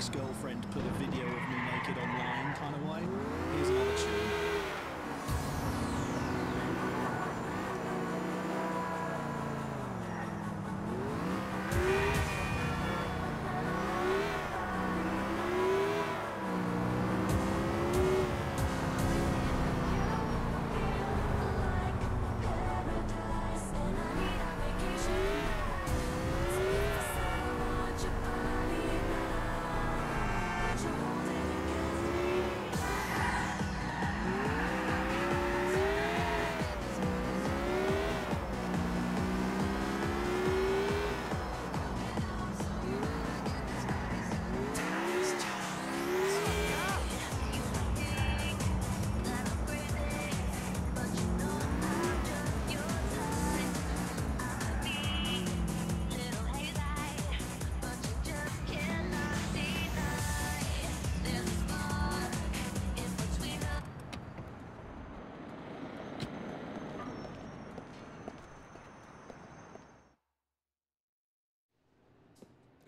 ex-girlfriend put a video of me naked online kind of way. Here's another tune.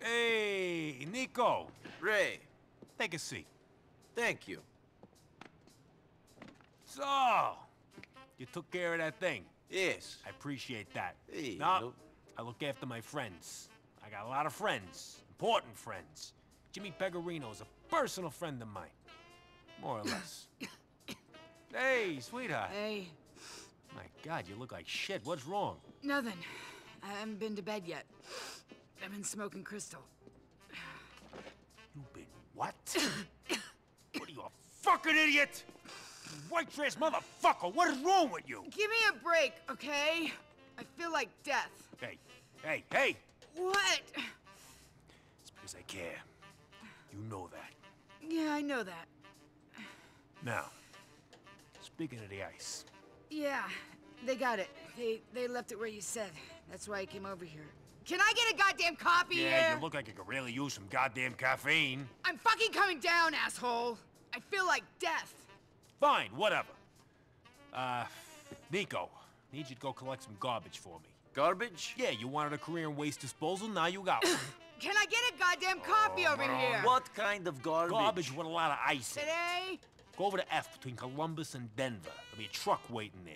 Hey, Niko! Ray! Take a seat. Thank you. So, you took care of that thing. Yes. I appreciate that. Hey, no, I look after my friends. I got a lot of friends. Important friends. Jimmy Pegarino is a personal friend of mine. More or less. Hey, sweetheart. Hey. My God, you look like shit. What's wrong? Nothing. I haven't been to bed yet. I've been smoking crystal. You've been what? What are you, a fucking idiot? You white trash motherfucker, what is wrong with you? Give me a break, okay? I feel like death. Hey, hey, hey! What? It's because I care. You know that. Yeah, I know that. Now, speaking of the ice. Yeah, they got it. They left it where you said. That's why I came over here. Can I get a goddamn coffee here? Yeah, you look like you could really use some goddamn caffeine. I'm fucking coming down, asshole. I feel like death. Fine, whatever. Niko, need you to go collect some garbage for me. Garbage? Yeah, you wanted a career in waste disposal, now you got one. Can I get a goddamn coffee over here? What kind of garbage? Garbage with a lot of ice in it. Today? Go over to F between Columbus and Denver. There'll be a truck waiting there.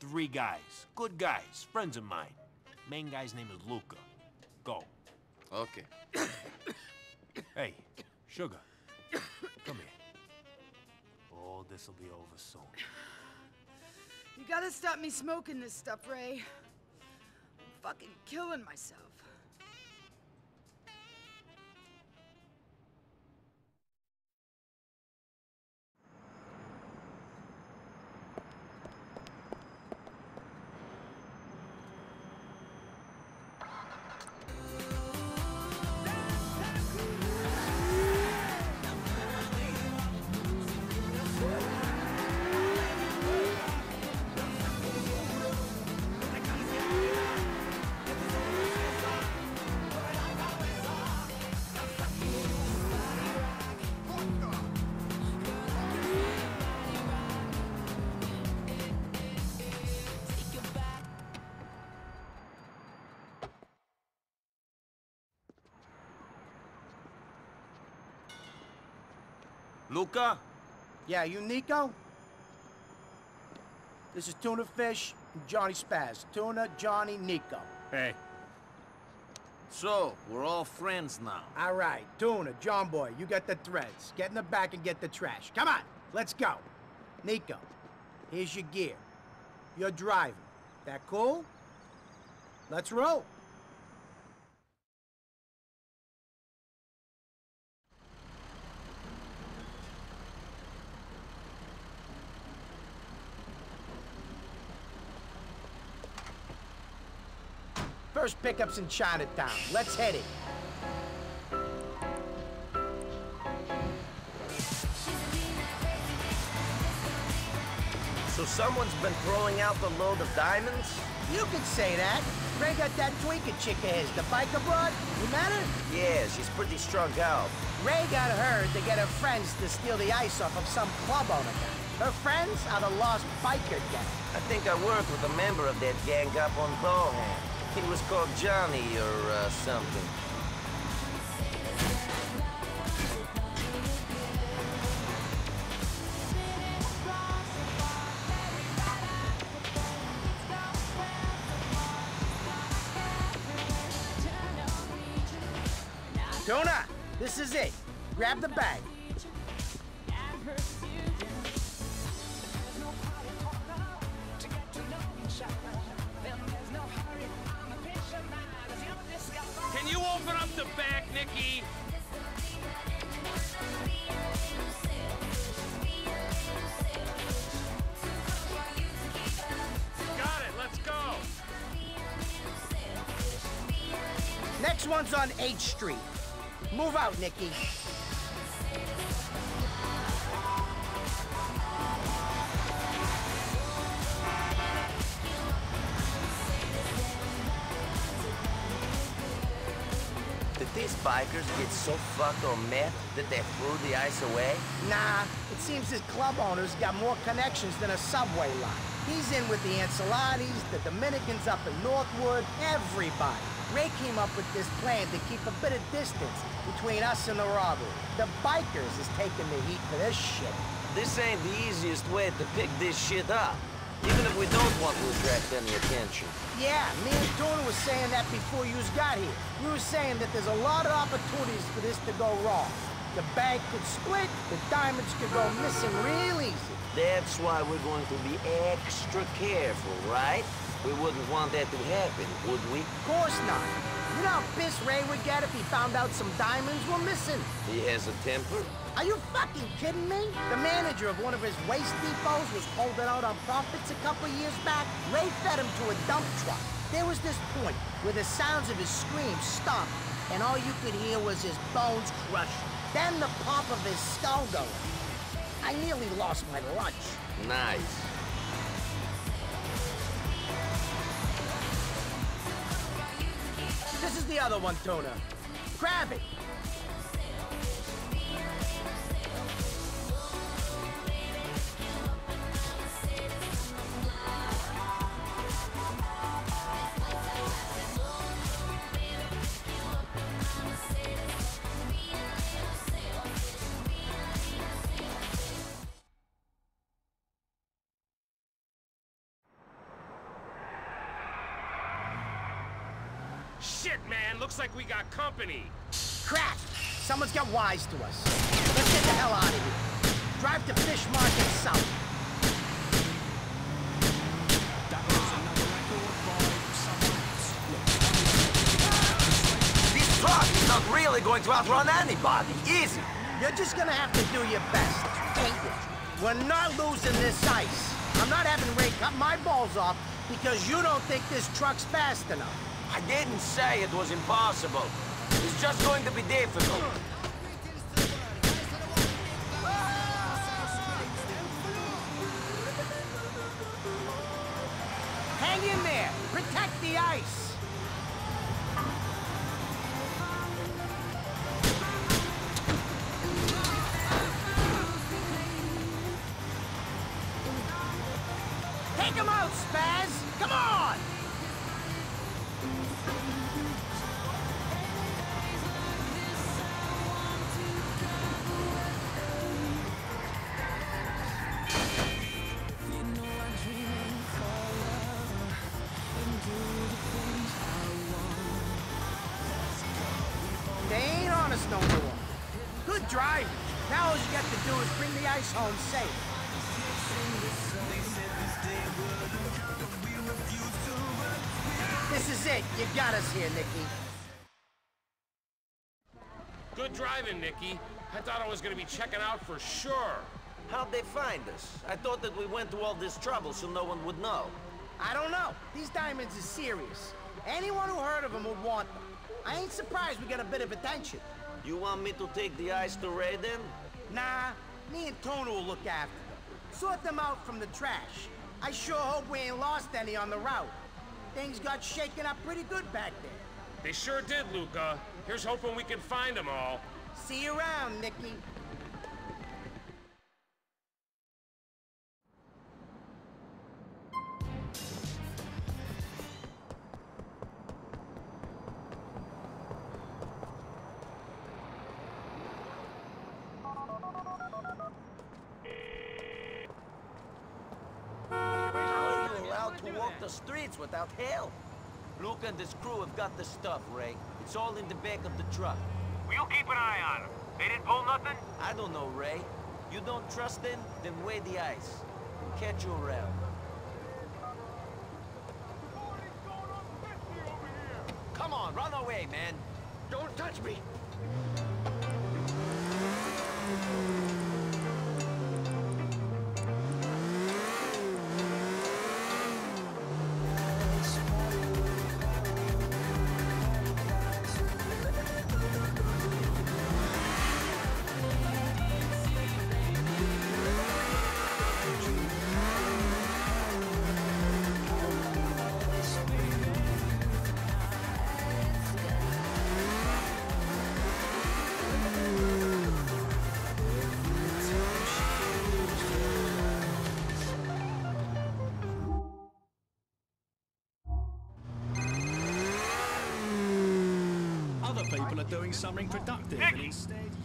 3 guys, good guys, friends of mine. Main guy's name is Luca. Go. Okay. Hey, sugar. Come here. All this'll be over soon. You gotta stop me smoking this stuff, Ray. I'm fucking killing myself. Luca? Yeah, you Niko? This is Tuna Fish and Johnny Spaz. Tuna, Johnny, Niko. Hey. So, we're all friends now. All right, Tuna, John Boy, you got the threads. Get in the back and get the trash. Come on, let's go. Niko, here's your gear. You're driving. That cool? Let's roll. First pickup's in Chinatown. Let's head it. So someone's been throwing out the load of diamonds? You could say that. Ray got that twinker chick of his, the biker broad. You met her? Yeah, she's pretty strung out. Ray got her to get her friends to steal the ice off of some club owner guy. Her friends are the lost biker gang. I think I worked with a member of that gang up on Thong. He was called Johnny or something. Dona, this is it. Grab the bag. Can you open up the bag, Nikki? Got it, let's go. Next one's on H Street. Move out, Nikki. These bikers get so fucked on meth that they blew the ice away? Nah, it seems this club owner's got more connections than a subway line. He's in with the Ancelottis, the Dominicans up in Northwood, everybody. Ray came up with this plan to keep a bit of distance between us and the robbery. The bikers is taking the heat for this shit. This ain't the easiest way to pick this shit up. Even if we don't want to attract any attention. Yeah, me and Tuna was saying that before you got here. We were saying that there's a lot of opportunities for this to go wrong. The bank could split, the diamonds could go missing real easy. That's why we're going to be extra careful, right? We wouldn't want that to happen, would we? Of course not. You know how pissed Ray would get if he found out some diamonds were missing? He has a temper? Are you fucking kidding me? The manager of one of his waste depots was holding out on profits a couple years back. Ray fed him to a dump truck. There was this point where the sounds of his screams stopped, and all you could hear was his bones crushing. Then the pop of his skull going. I nearly lost my lunch. Nice. This is the other one, Tuna. Grab it. Shit, man, looks like we got company. Crack! Someone's got wise to us. Let's get the hell out of here. Drive to Fish Market South. This truck is not really going to outrun anybody, easy. You're just gonna have to do your best. Take it. We're not losing this ice. I'm not having Ray cut my balls off because you don't think this truck's fast enough. I didn't say it was impossible. It's just going to be difficult. Hang in there! Protect the ice! Take him out, Spaz! Come on! No more. Good driving. Now all you got to do is bring the ice home safe. This is it. You got us here, Nikki. Good driving, Nikki. I thought I was going to be checking out for sure. How'd they find us? I thought that we went to all this trouble so no one would know. I don't know. These diamonds are serious. Anyone who heard of them would want them. I ain't surprised we got a bit of attention. You want me to take the ice to Ray then? Nah, me and Tony will look after them. Sort them out from the trash. I sure hope we ain't lost any on the route. Things got shaken up pretty good back there. They sure did, Luca. Here's hoping we can find them all. See you around, Nikki. Streets without help. Luke and his crew have got the stuff, Ray. It's all in the back of the truck. We'll keep an eye on them. They didn't pull nothing? I don't know, Ray. You don't trust them? Then weigh the ice. We'll catch you around. Come on, run away, man. Don't touch me! People are doing something productive. Nicky,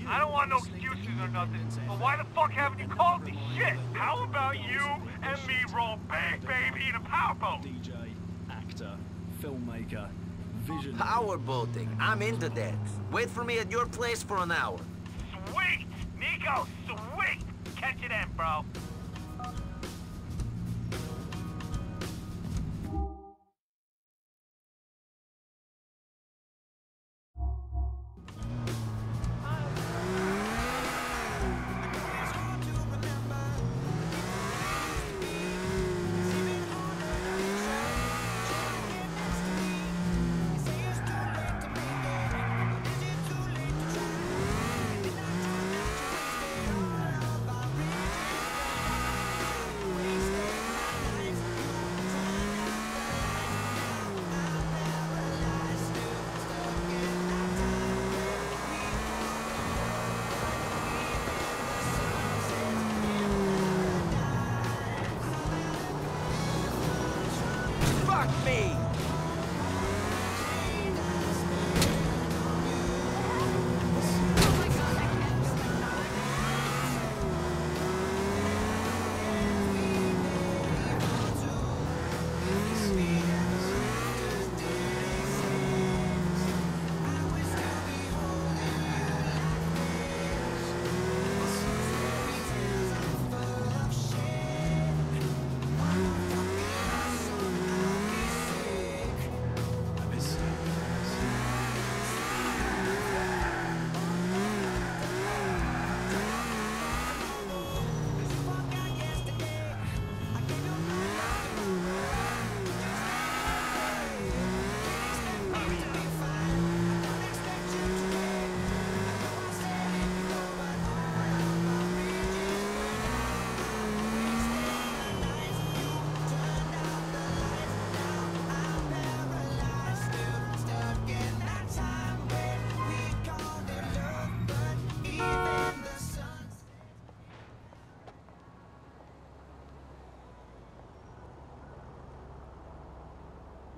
I don't want no excuses or nothing, but why the fuck haven't you called me shit? How about you and me roll big, baby, in a powerboat? DJ, actor, filmmaker, vision. Powerboating, I'm into that. Wait for me at your place for an hour. Sweet! Niko, sweet! Catch you then, bro.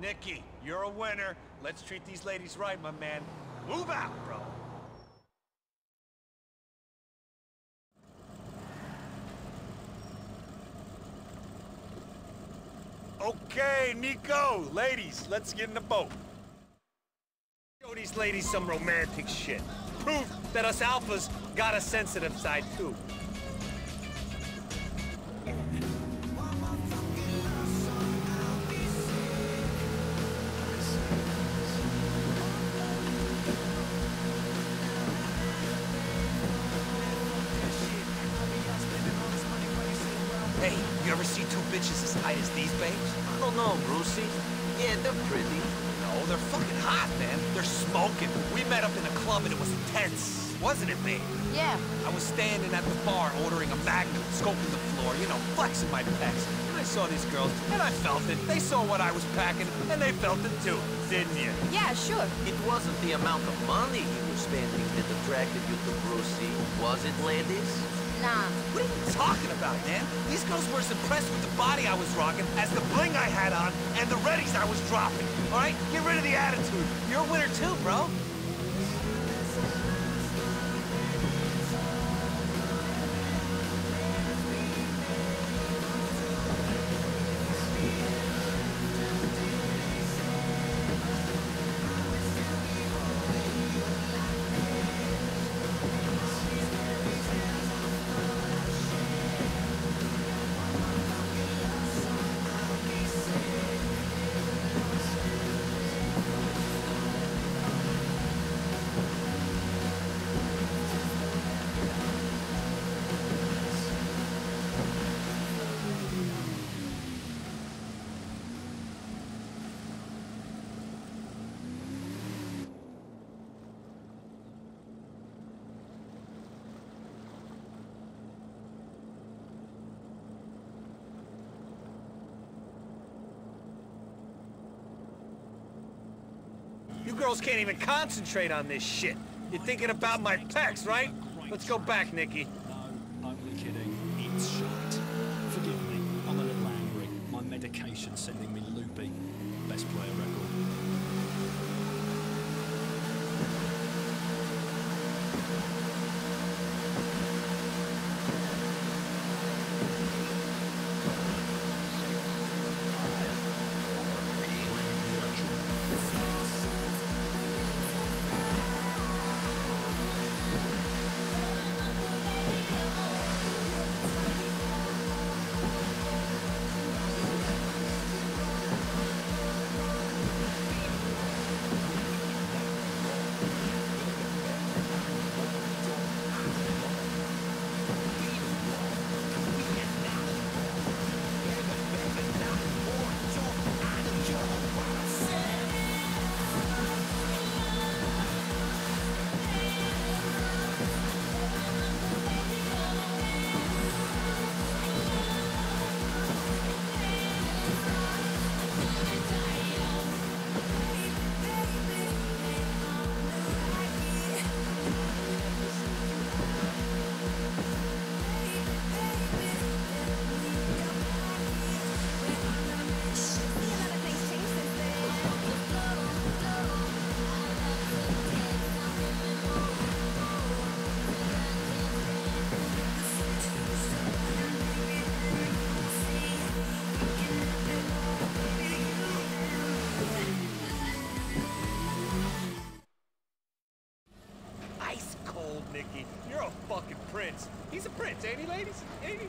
Nicky, you're a winner. Let's treat these ladies right, my man. Move out, bro. Okay, Niko, ladies, let's get in the boat. Show these ladies some romantic shit. Proof that us alphas got a sensitive side, too. Wasn't it, babe? Yeah. I was standing at the bar ordering a Magnum, scoping the floor, you know, flexing my pecs. And I saw these girls, and I felt it. They saw what I was packing, and they felt it too, didn't you? Yeah, sure. It wasn't the amount of money you were spending that attracted you to Brucey, was it, ladies? Nah. What are you talking about, man? These girls were as impressed with the body I was rocking as the bling I had on and the readies I was dropping. All right? Get rid of the attitude. You're a winner too, bro. You girls can't even concentrate on this shit. You're thinking about my pecs, right? Let's go back, Nikki. No, I'm only kidding. It's shite. Forgive me. I'm a little angry. My medication's sending me loopy. Best player record. Cold, Nikki. You're a fucking prince. He's a prince, ain't he, ladies? Ain't he?